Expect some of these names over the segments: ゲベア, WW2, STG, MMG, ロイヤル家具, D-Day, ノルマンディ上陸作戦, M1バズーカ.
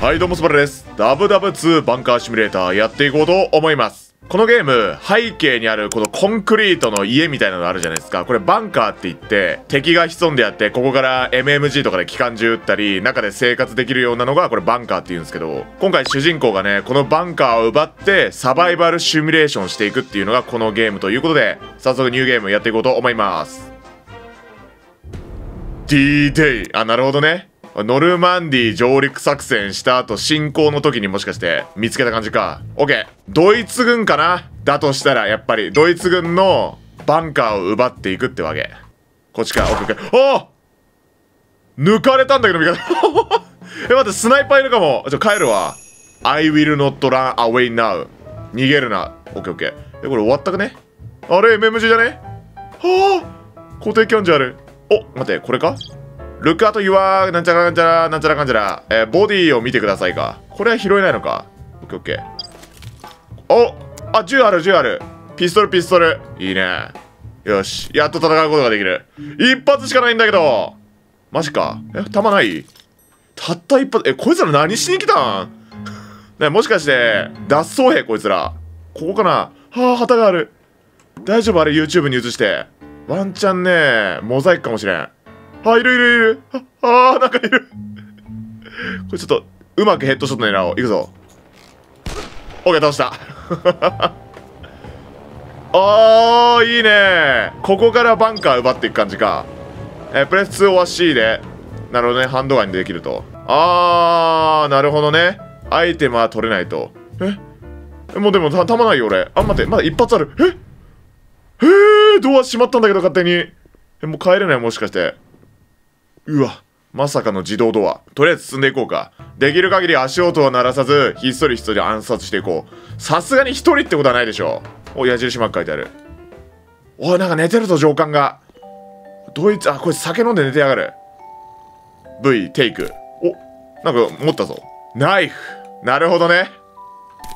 はいどうもすばるです。WW2 バンカーシミュレーターやっていこうと思います。このゲーム、背景にあるこのコンクリートの家みたいなのあるじゃないですか。これバンカーって言って、敵が潜んであって、ここから MMG とかで機関銃撃ったり中で生活できるようなのがこれバンカーって言うんですけど、今回主人公がね、このバンカーを奪ってサバイバルシミュレーションしていくっていうのがこのゲームということで、早速ニューゲームやっていこうと思います。 D-Day、 あ、なるほどね。ノルマンディ上陸作戦した後、侵攻の時にもしかして見つけた感じか。オッケー。ドイツ軍かな。だとしたらやっぱりドイツ軍のバンカーを奪っていくってわけ。こっちか。オッケー。あー、抜かれたんだけど味方え、待って、スナイパーいるかも。ちょ、帰るわ。 I will not run away now。 逃げるな。オッケーオッケー。え、これ終わったかね。あれ MMG じゃね。はあ、固定キャンジャーある。お、待って、これか。ルカと言わー、なんちゃらなんちゃら、なんちゃらかんちゃら、ボディを見てくださいか。これは拾えないのか。オッケーオッケー。お、あ、銃ある、銃ある。ピストル、ピストル。いいね。よし。やっと戦うことができる。一発しかないんだけど。マジか。え、弾ない?たった一発。え、こいつら何しに来たんね、もしかして、脱走兵、こいつら。ここかな?はあ、旗がある。大丈夫?あれ、YouTube に映して。ワンチャンね、モザイクかもしれん。あ、いるいるいる。ああ、なんかいるこれちょっとうまくヘッドショット狙おう。いくぞ。オッケー、倒したあー、いいね。ここからバンカー奪っていく感じか。プレス2は C で。なるほどね。ハンドガンにできると。あー、なるほどね。アイテムは取れないと。え、もうでも弾ないよ俺。あ、待って、まだ一発ある。ええ、ドア閉まったんだけど勝手に。え、もう帰れない、もしかして。うわ、まさかの自動ドア。とりあえず進んでいこうか。できる限り足音を鳴らさず、ひっそりひっそり暗殺していこう。さすがに一人ってことはないでしょ。お、矢印マーク書いてある。おい、なんか寝てるぞ、上官が。ドイツ、あ、こいつ酒飲んで寝てやがる。V、テイク。お、なんか持ったぞ。ナイフ。なるほどね。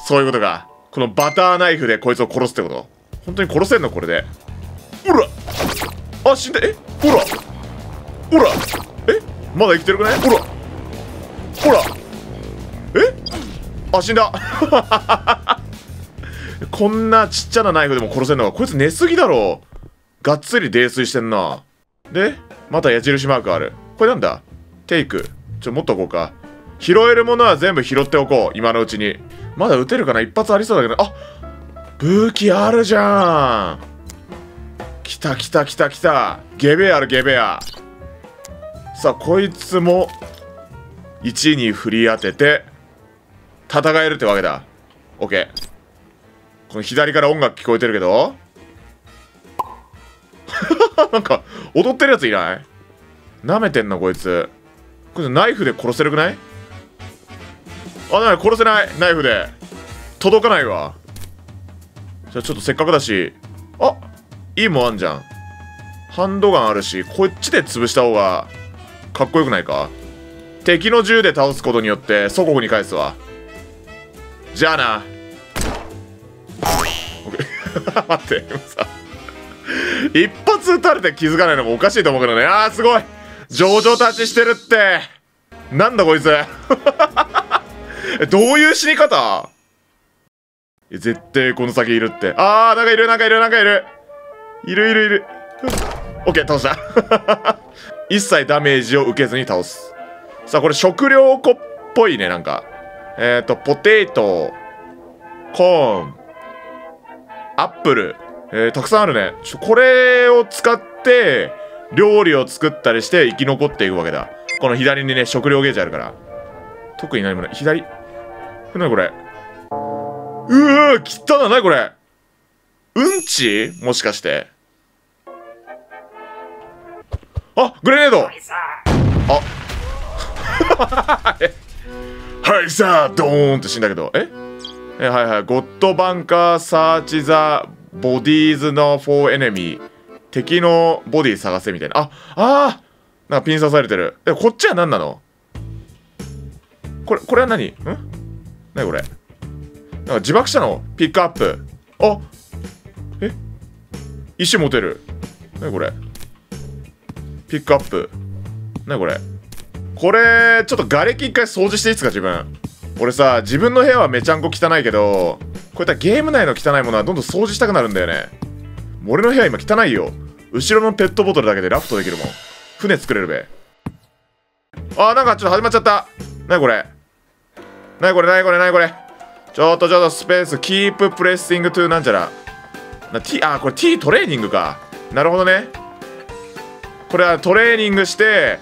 そういうことか。このバターナイフでこいつを殺すってこと。本当に殺せんのこれで。ほらあ、死んで、え、ほらほら、え、まだ生きてるくない。ほらほら、え、あ、死んだこんなちっちゃなナイフでも殺せんのか。こいつ寝すぎだろ。がっつり泥酔してんな。でまた矢印マークある。これなんだ。テイク。ちょ、持っとこうか。拾えるものは全部拾っておこう、今のうちに。まだ撃てるかな。一発ありそうだけど。あ、武器あるじゃん。きたきたきたきた。ゲベアある、ゲベア。さあ、こいつも1に振り当てて戦えるってわけだ。 OK。 この左から音楽聞こえてるけどなんか踊ってるやついない。なめてんのこいつ。これナイフで殺せるくない。あ、なに、殺せない。ナイフで届かないわ。じゃあちょっとせっかくだし、あ、いいもんあんじゃん。ハンドガンあるし、こっちで潰した方がかっこよくないか。敵の銃で倒すことによって祖国に返すわ。じゃあな待ってさ一発撃たれて気づかないのもおかしいと思うけどね。あー、すごい上々立ちしてるって。なんだこいつどういう死に方。絶対この先いるって。あー、なんかいる、なんかいる、なんかいる、いるいるいる。オッケー、倒した一切ダメージを受けずに倒す。さあ、これ食料庫っぽいね。なんかポテト、コーン、アップル、たくさんあるね。これを使って料理を作ったりして生き残っていくわけだ。この左にね、食料ゲージあるから。特に何もない。左、何これ。うわー、汚い。何これ。うんち、もしかして。あ、グレネード。あはいさあ、ドーンって死んだけど。え、はいはい。ゴッドバンカーサーチザボディーズのフォーエネミー。敵のボディ探せみたいな。あなんかピン刺されてる。え、こっちは何なのこれは何。ん、何これ。なんか自爆したの。ピックアップ。あ、え、石持てる。何これ。ピックアップ。何これ。これちょっと瓦礫一回掃除していいですか。自分俺さ自分の部屋はめちゃんこ汚いけど、こういったゲーム内の汚いものはどんどん掃除したくなるんだよね。俺の部屋今汚いよ。後ろのペットボトルだけでラフトできるもん。船作れるべ。あーなんかちょっと始まっちゃった。なにこれなにこれなにこれなにこれ。ちょっとスペースキーププレッシングトゥーなんちゃらな T。 あーこれ T トレーニングか。なるほどね。これはトレーニングして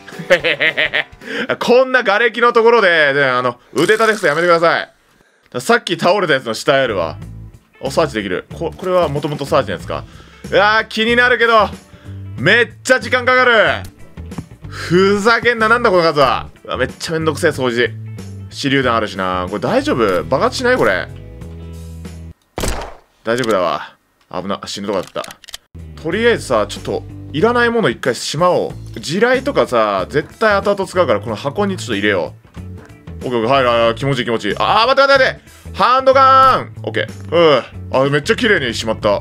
こんな瓦礫のところで、ね、腕立て伏せやめてください。さっき倒れたやつの下やるわ。おサーチできる。これはもともとサーチのやつか。いやー気になるけどめっちゃ時間かかる。ふざけんな。なんだこの数は。めっちゃめんどくせえ掃除。手榴弾あるしな。これ大丈夫爆発しない。これ大丈夫だわ。危な死ぬとこだった。とりあえずさちょっといらないもの一回しまおう。地雷とかさ絶対後々使うから、この箱にちょっと入れよう。オッケーオッケー。はいはい気持ちいい気持ちいい。あー待ってハンドガンオッケー。うんあめっちゃ綺麗にしまった。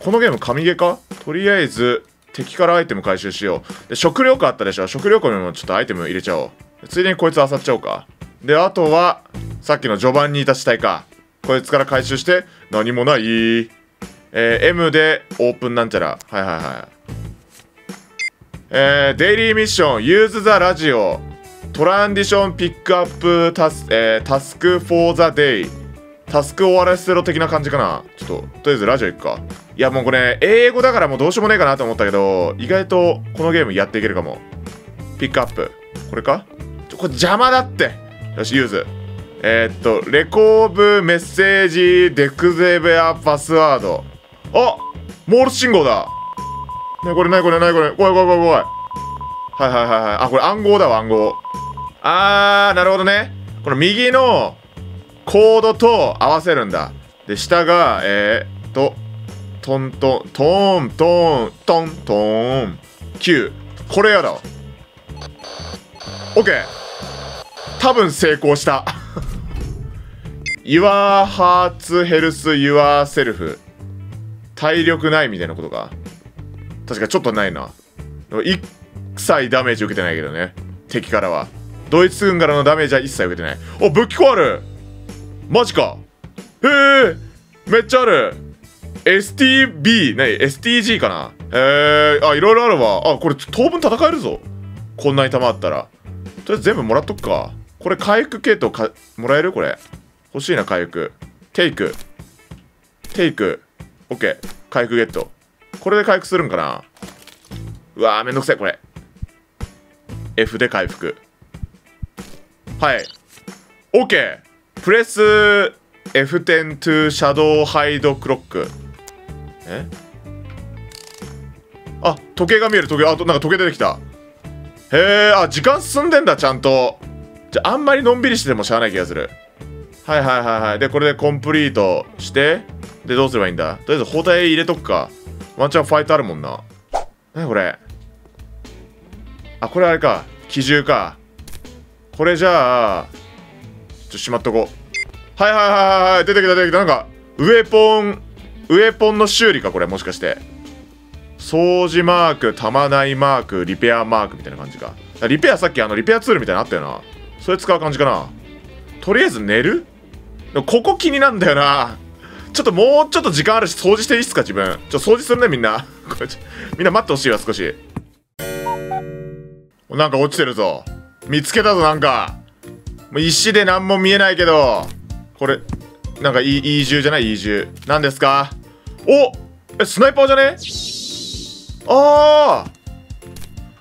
このゲーム神ゲーか。とりあえず敵からアイテム回収しよう。で食料庫あったでしょ。食料庫にもちょっとアイテム入れちゃおう。ついでにこいつ漁っちゃおうか。であとはさっきの序盤にいた死体か。こいつから回収して何もない。M でオープンなんちゃら。はいはいはい。デイリーミッション、ユーズザラジオ、トランディションピックアップタスクフォーザデイ、タスク終わらせろ的な感じかな。ちょっと、とりあえずラジオ行くか。いやもうこれ、英語だからもうどうしようもねえかなと思ったけど、意外とこのゲームやっていけるかも。ピックアップ。これか？これ邪魔だって。よし、ユーズ。レコーブメッセージデクゼベアパスワード。あモールス信号だ。ねこれないこれないこれ怖い。はいはいはいはい。あこれ暗号だわ暗号。あーなるほどね。この右のコードと合わせるんだ。で下がトントン9。これやだ。オッケー。多分成功した。Your heart helps yourself。体力ないみたいなことか。確かちょっとないな。一切ダメージ受けてないけどね。敵からは。ドイツ軍からのダメージは一切受けてない。お、武器庫ある。マジか。へえ、めっちゃある。STB、何 ?STG かな。あ、いろいろあるわ。あ、これ当分戦えるぞ。こんなに弾あったら。とりあえず全部もらっとくか。これ回復系統かもらえるこれ。欲しいな、回復。テイク。オッケー。回復ゲット。これで回復するんかな。うわーめんどくせえこれ。F で回復。はい。OK! プレス F10 トゥシャドウハイドクロック。えあ、時計が見える時計。あとなんか時計出てきた。へえ、あ、時間進んでんだちゃんと。じゃあんまりのんびりしててもしゃあない気がする。はいはいはいはい。で、これでコンプリートして、で、どうすればいいんだ。とりあえず包帯入れとくか。ワンチャンファイトあるもんな。なにこれ。あ、これあれか。機銃か。これじゃあ、ちょっとしまっとこう。はいはいはいはい。出てきた。なんか、ウェポンの修理か、これ。もしかして。掃除マーク、たまないマーク、リペアマークみたいな感じか。リペアさっき、リペアツールみたいなのあったよな。それ使う感じかな。とりあえず寝る？でもここ気になんだよな。ちょっともうちょっと時間あるし掃除していいっすか自分。ちょっと掃除するねみんな。これみんな待ってほしいわ少し。なんか落ちてるぞ。見つけたぞなんか。もう石で何も見えないけど。これ、なんかいい銃じゃない？いい銃。何ですか？お！え、スナイパーじゃね？ああ！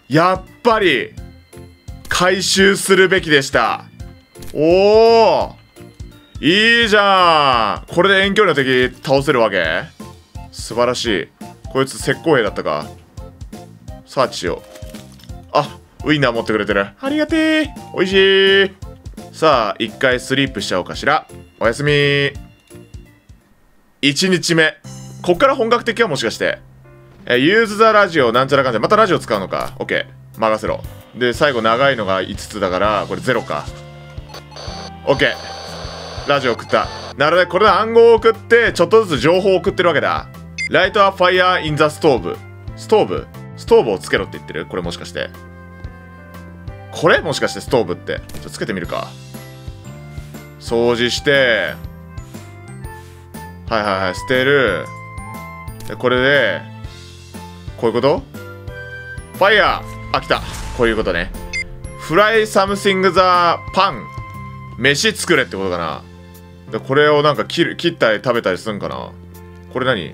やっぱり、回収するべきでした。おお！いいじゃん。これで遠距離の敵倒せるわけ。素晴らしい。こいつ石膏兵だったか。サーチしよう。あウインナー持ってくれてる。ありがてえ。おいしい。さあ一回スリープしちゃおうかしら。おやすみ。1日目、こっから本格的はもしかしてユーズザラジオなんちゃらかんちゃら。またラジオ使うのか。オッケー任せろ。で最後長いのが5つだからこれ0か。オッケーラジオ送った。なるほど、これで暗号を送って、ちょっとずつ情報を送ってるわけだ。ライトはファイヤーインザストーブ。ストーブをつけろって言ってるこれもしかして。これもしかしてストーブってちょっとつけてみるか。掃除して、はいはいはい、捨てる。でこれでこういうこと、ファイヤー、あ、来た、こういうことね。フライサムシングザパン、飯作れってことかな。でこれをなんか切ったり食べたりするんかな。これ何、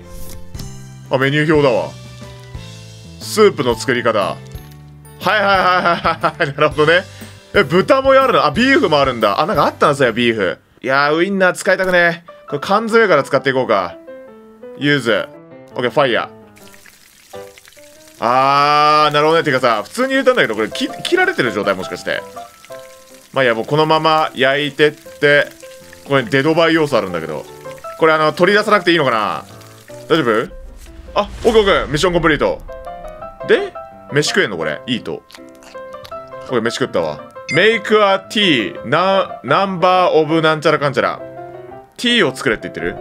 あ、メニュー表だわ。スープの作り方、はいはいはいはいはい、なるほどね。え、豚もやるの、あ、ビーフもあるんだ。あ、なんかあったな、それ、ビーフ。いやー、ウインナー使いたくね。これ、缶詰から使っていこうか。ユーズ。オッケー、ファイヤー。あー、なるほどね。てかさ、普通に入れたんだけど、これ、切られてる状態、もしかして。まあ、いや、もうこのまま焼いてって、これ、デドバイ要素あるんだけど。これ、取り出さなくていいのかな？大丈夫？あ、オッケーオッケー、ミッションコンプリート。で、飯食えんのこれ、いいと。これ飯食ったわ。メイクアティー、ナンバーオブなんちゃらかんちゃら。ティーを作れって言ってる？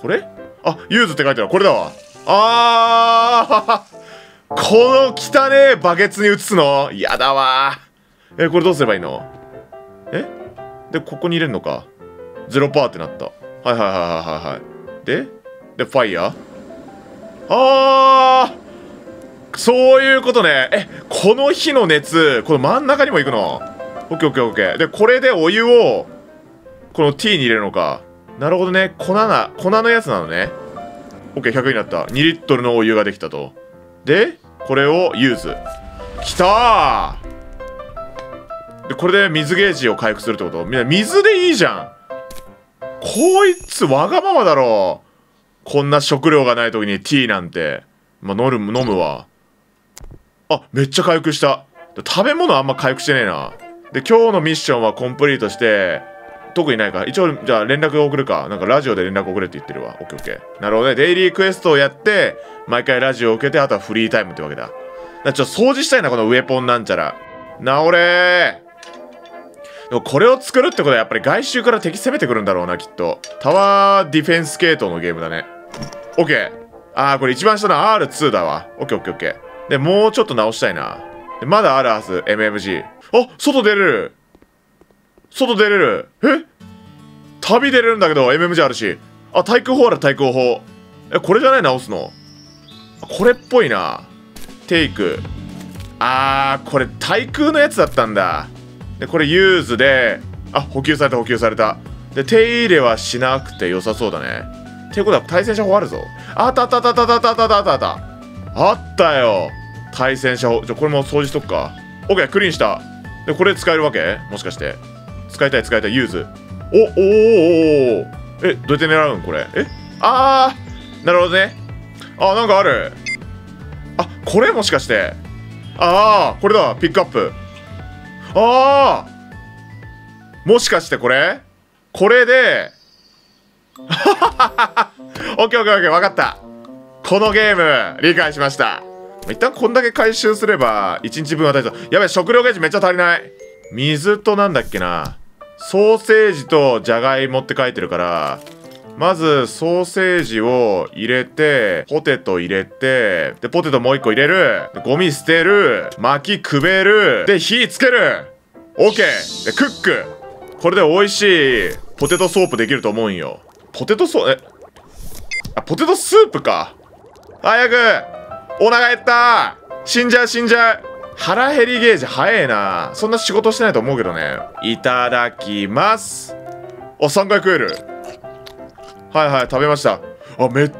これ？あ、ユーズって書いてある。これだわ。あーこの汚ねえバケツに移すのやだわー。え、これどうすればいいの？え？で、ここに入れるのか。0%ってなった。はいはいはいはいはい。で、ファイヤー？あーそういうことね。え、この火の熱、この真ん中にも行くの。オッケーオッケーオッケー。で、これでお湯を、このティーに入れるのか。なるほどね。粉のやつなのね。オッケー、100になった。2リットルのお湯ができたと。で、これをユーズ。きたー！で、これで水ゲージを回復するってこと？みんな水でいいじゃん。こいつ、わがままだろ。こんな食料がない時にティーなんて。まあ、飲むわ。あ、めっちゃ回復した。食べ物あんま回復してねえな。で、今日のミッションはコンプリートして、特にないか。一応、じゃあ連絡を送るか。なんかラジオで連絡送れって言ってるわ。オッケーオッケー。なるほどね。デイリークエストをやって、毎回ラジオを受けて、あとはフリータイムってわけだ。ちょっと掃除したいな、このウェポンなんちゃら。直れー。でもこれを作るってことはやっぱり外周から敵攻めてくるんだろうな、きっと。タワーディフェンス系統のゲームだね。オッケー。あー、これ一番下の R2 だわ。オッケーオッケーオッケー。で、もうちょっと直したいな。でまだあるはず、MMG。あ、外出れる。外出れる。え？旅出れるんだけど、MMG あるし。あ、対空砲ある、対空砲。え、これじゃない直すの。これっぽいな。テイク。あー、これ対空のやつだったんだ。で、これユーズで、あ、補給された、補給された。で、手入れはしなくて良さそうだね。ってことは、対戦車砲あるぞ。あったあったあったあったあったあったあったあった。あったよ。対戦車砲。じゃあこれも掃除しとくか。オッケー、クリーンした。で、これ使えるわけ？もしかして。使いたい、使いたい、ユーズ。お、おーおーおーおー。え、どうやって狙うんこれ。え？あー、なるほどね。あ、なんかある。あ、これもしかして。あー、これだ、ピックアップ。あー、もしかしてこれ？これで、はははは。オッケーオッケーオッケー、わかった。このゲーム、理解しました。一旦こんだけ回収すれば、1日分は大丈夫。やべえ、食料ゲージめっちゃ足りない。水となんだっけな。ソーセージとじゃがいもって書いてるから、まずソーセージを入れて、ポテト入れて、で、ポテトもう1個入れる。でゴミ捨てる。薪くべる。で、火つける。オッケー。で、クック。これで美味しいポテトソープできると思うんよ。ポテトソー、え、あ、ポテトスープか。早くお腹減った、死んじゃう死んじゃう。腹減りゲージ早えな。そんな仕事してないと思うけどね。いただきます。あ、3回食える。はいはい、食べました。あ、めっ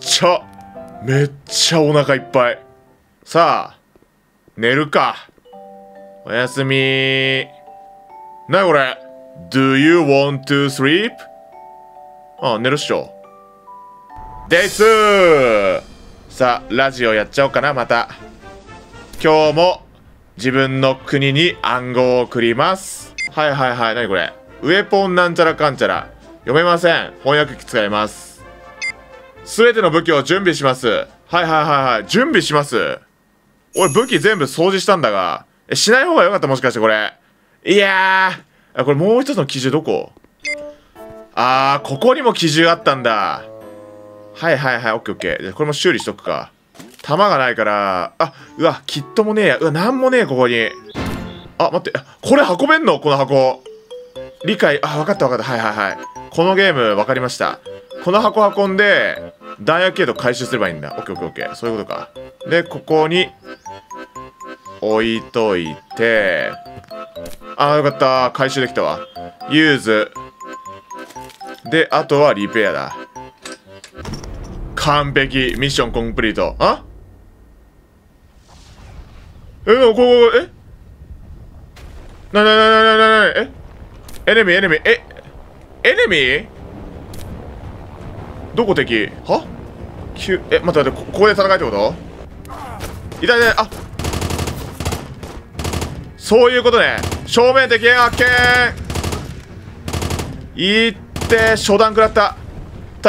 ちゃお腹いっぱい。さあ寝るか。おやすみー。なにこれ、 Do you want to sleep? あ、寝るっしょ。デイツー。さあ、ラジオやっちゃおうかな、また。今日も自分の国に暗号を送ります。はいはいはい、なにこれ。ウェポンなんちゃらかんちゃら。読めません。翻訳機使います。すべての武器を準備します。はいはいはいはい、準備します。俺、武器全部掃除したんだが、え、しない方が良かった、もしかしてこれ。いやー、あ、これもう一つの機銃どこ？あー、ここにも機銃あったんだ。はいはいはい、オッケーオッケー。じゃこれも修理しとくか。弾がないから、あ、うわ、キットもねえや。うわ、なんもねえ、ここに。あ、待って、これ運べんの？この箱。理解、あ、分かった分かった。はいはいはい。このゲーム分かりました。この箱運んで、弾薬系統回収すればいいんだ。オッケーオッケーオッケー。そういうことか。で、ここに、置いといて、あ、よかった。回収できたわ。ユーズ。で、あとはリペアだ。完璧。ミッションコンプリート。あ？え、ここ、え？なに、え？エネミー、エネミー？どこ敵？は？え、待って、ここで戦いってこと？痛い、あ、そういうことね。正面敵発見。いって、初段食らった。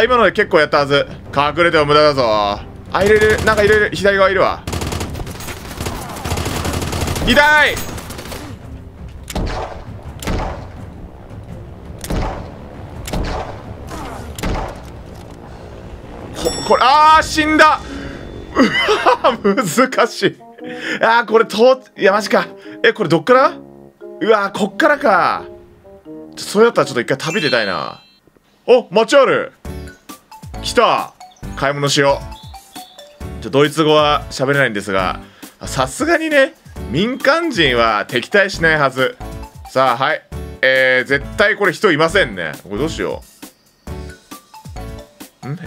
今ので結構やったはず。隠れても無駄だぞ。あ、いる、なんかいる、左側いるわ。痛い！これ、あー、死んだ。うわ、難しい。あー、これいや、マジか。え、これどっから？うわー、こっからか。それだったらちょっと一回旅出たいな。お、街ある。来た。買い物しよう。ドイツ語は喋れないんですが、さすがにね、民間人は敵対しないはず。さあ、はい。絶対これ人いませんね。これどうしよう。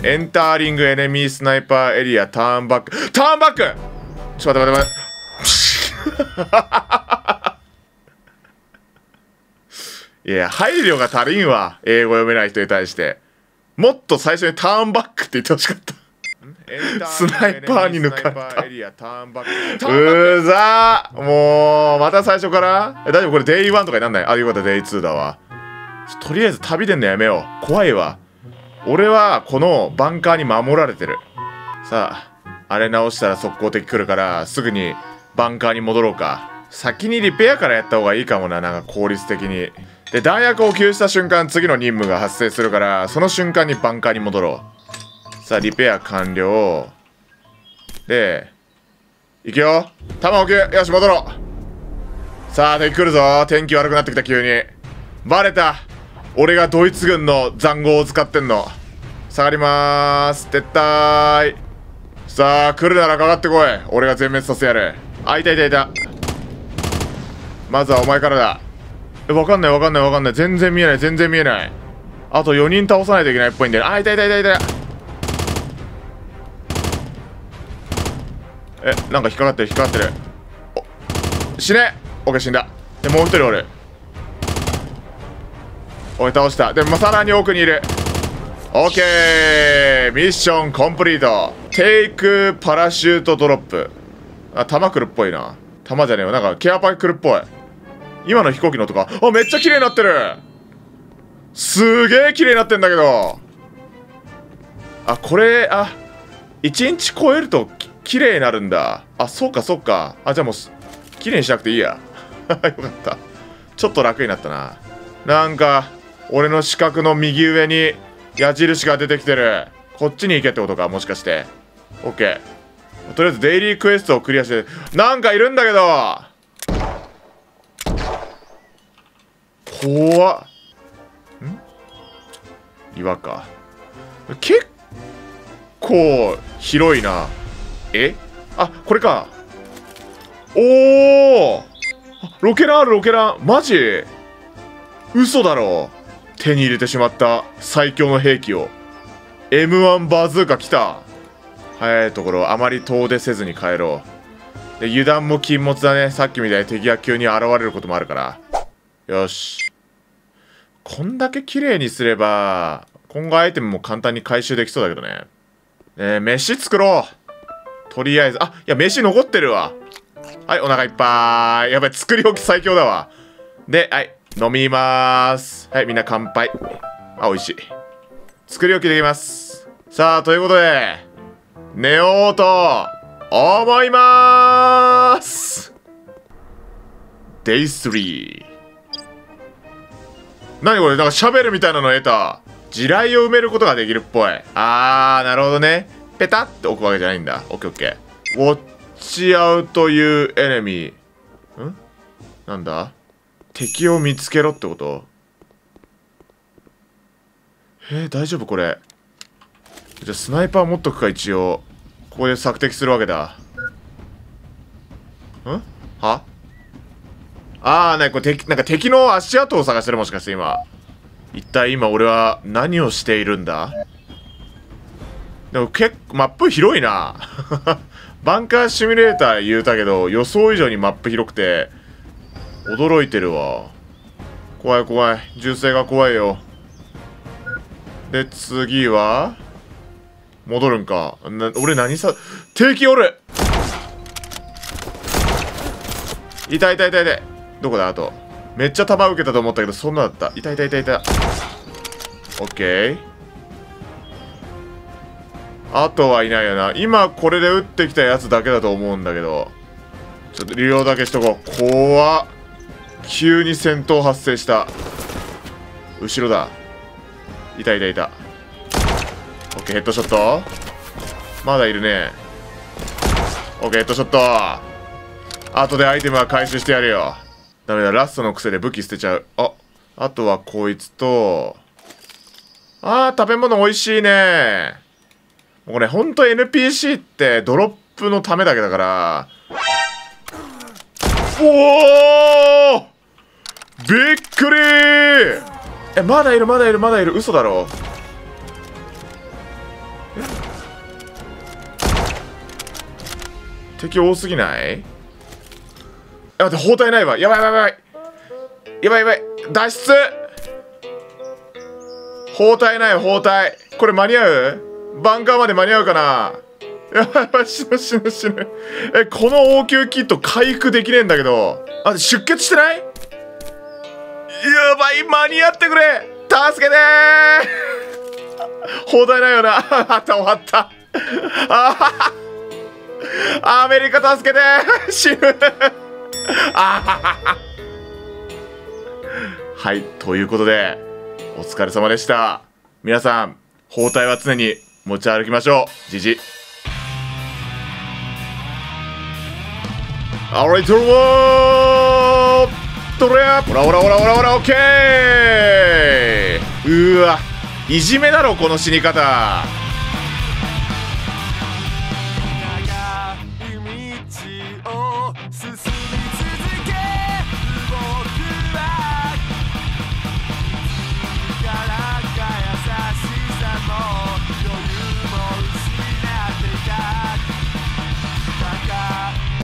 エンターリングエネミースナイパーエリアターンバック。ちょっと待って。いや、配慮が足りんわ。英語読めない人に対して。もっと最初にターンバックって言ってほしかった。スナイパーに抜かれた。うざー、もうまた最初から。大丈夫、これデイ1とかになんない？あ、よかった、デイ2だわ。とりあえず旅出んのやめよう。怖いわ。俺はこのバンカーに守られてる。さあ、あれ直したら速攻的来るから、すぐにバンカーに戻ろうか。先にリペアからやった方がいいかもな、なんか効率的に。で、弾薬を給油した瞬間次の任務が発生するから、その瞬間にバンカーに戻ろう。さあ、リペア完了。で、いくよ。弾を置く。よし、戻ろう。さあ、敵来るぞ。天気悪くなってきた、急に。バレた。俺がドイツ軍の塹壕を使ってんの。下がりまーす。撤退。さあ、来るならかかってこい。俺が全滅させやる。あ、いた。まずはお前からだ。わかんない。全然見えない。あと4人倒さないといけないっぽいんだよ。あ、いた。え、なんか引っかかってる。お、死ね。オッケー、死んだ。で、もう一人おる。おい、倒した。でもさらに奥にいる。オッケー、ミッションコンプリート。テイクパラシュートドロップ。あ、弾来るっぽいな。弾じゃねえよ、なんかケアパイ来るっぽい。今の飛行機の音か。あ、めっちゃ綺麗になってる。すげえ綺麗になってんだけど。あ、これ、あ、1日超えると綺麗になるんだ。あ、そうか。あ、じゃあもう綺麗にしなくていいや。よかった。ちょっと楽になったな。なんか、俺の四角の右上に矢印が出てきてる。こっちに行けってことか、もしかして。オッケー。とりあえずデイリークエストをクリアして、なんかいるんだけど。怖っ。ん？岩か。結構広いな。え、あ、これか。おー、ロケランある。ロケランマジ嘘だろ。手に入れてしまった最強の兵器を。 M1 バズーカ来た。早いところあまり遠出せずに帰ろう。で、油断も禁物だね。さっきみたいに敵が急に現れることもあるから。よし、こんだけ綺麗にすれば今後アイテムも簡単に回収できそうだけどね。飯作ろう、とりあえず。あ、いや、飯残ってるわ。はい、お腹いっぱい。やばい、作り置き最強だわ。で、はい、飲みまーす。はい、みんな乾杯。あ、美味しい。作り置きできます。さあ、ということで、寝ようと思いまーす。Day 3。なにこれ、なんかシャベルみたいなの得た。地雷を埋めることができるっぽい。あー、なるほどね。ペタって置くわけじゃないんだ。オッケー。ウォッチアウトユーエネミー。ん？なんだ、敵を見つけろってこと？大丈夫これ。じゃあスナイパー持っとくか、一応。ここで索敵するわけだ。ん？は？あー、なんか敵、なんか敵の足跡を探してる、もしかして今。一体今俺は何をしているんだ？でも結構マップ広いな。バンカーシミュレーター言うたけど、予想以上にマップ広くて、驚いてるわ。怖い怖い。銃声が怖いよ。で、次は戻るんか。俺何さ、敵おる！痛い痛い痛い痛い。どこだ、あと。めっちゃ弾受けたと思ったけど、そんなだった。痛い痛い痛い痛い。オッケー。あとはいないよな。今これで撃ってきたやつだけだと思うんだけど。ちょっと利用だけしとこう。怖っ。急に戦闘発生した。後ろだ。いたいたいた。オッケー、ヘッドショット。まだいるね。オッケー、ヘッドショット。後でアイテムは回収してやるよ。ダメだ、ラストの癖で武器捨てちゃう。あとはこいつと。食べ物美味しいね。もうね、ほんと NPC ってドロップのためだけだから。おお！びっくりー！まだいる、まだいる、まだいる。嘘だろ。敵多すぎない？待って、包帯ないわ。やばいやばいやばいやばいやばい。脱出、包帯ない、包帯。これ間に合う？バンカーまで間に合うかな？やばいやばい、死ぬ死ぬ死ぬ。この応急キット回復できねえんだけど。あ、出血してない？やばい、間に合ってくれ、助けてー。包帯ないよな。あった、終わった。アメリカ助けてー、死ぬ。はい、ということでお疲れ様でした。皆さん、包帯は常に持ち歩きましょう。じじ。アライトルワードレア。ほらほらほらほらほら、オッケー。うわ、いじめだろこの死に方。